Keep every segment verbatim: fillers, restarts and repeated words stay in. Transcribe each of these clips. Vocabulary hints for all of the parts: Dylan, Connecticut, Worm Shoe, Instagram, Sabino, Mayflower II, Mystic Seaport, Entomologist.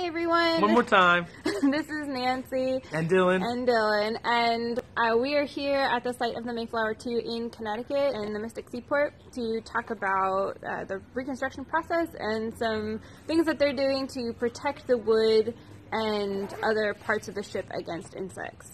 Hi everyone. One more time. This is Nancy. And Dylan. And Dylan. And uh, we are here at the site of the Mayflower two in Connecticut in the Mystic Seaport to talk about uh, the reconstruction process and some things that they're doing to protect the wood and other parts of the ship against insects.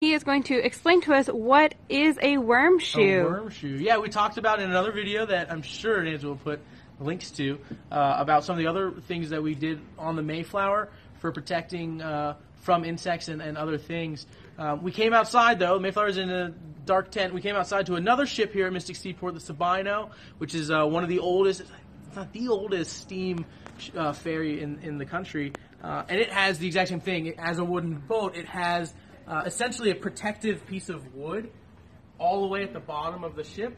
He is going to explain to us what is a worm shoe. A worm shoe. Yeah, we talked about in another video that I'm sure Nancy will put links to uh, about some of the other things that we did on the Mayflower for protecting uh, from insects and, and other things. Uh, we came outside though. Mayflower's in a dark tent. We came outside to another ship here at Mystic Seaport, the Sabino, which is uh, one of the oldest, it's not the oldest steam uh, ferry in, in the country. Uh, and it has the exact same thing. It has a wooden boat. It has Uh, essentially a protective piece of wood all the way at the bottom of the ship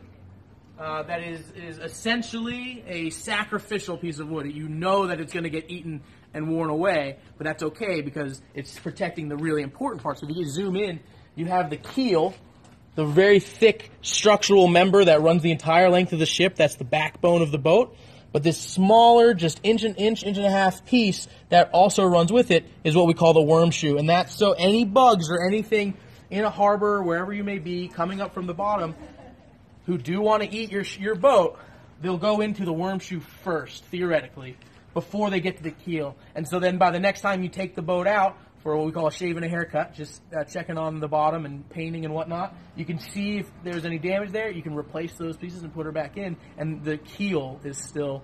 uh, that is, is essentially a sacrificial piece of wood. You know that it's going to get eaten and worn away, but that's okay because it's protecting the really important parts. So if you just zoom in, you have the keel, the very thick structural member that runs the entire length of the ship. That's the backbone of the boat. But this smaller, just inch and inch, inch and a half piece that also runs with it is what we call the worm shoe. And that's so any bugs or anything in a harbor, wherever you may be, coming up from the bottom, who do want to eat your, your boat, they'll go into the worm shoe first, theoretically, before they get to the keel. And so then by the next time you take the boat out for what we call a shave and a haircut, just uh, checking on the bottom and painting and whatnot, you can see if there's any damage there. You can replace those pieces and put her back in, and the keel is still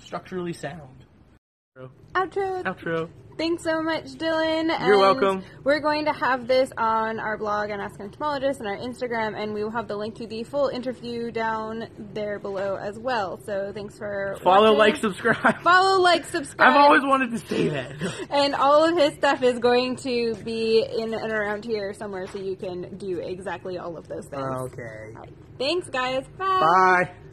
structurally sound. Outro. Outro. Thanks so much, Dylan. You're and welcome. We're going to have this on our blog and Ask an Entomologist and our Instagram, and we will have the link to the full interview down there below as well. So thanks for follow, watching. like, subscribe. Follow, like, subscribe. I've always wanted to say that. And all of his stuff is going to be in and around here somewhere, so you can do exactly all of those things. Okay. Right. Thanks, guys. Bye. Bye.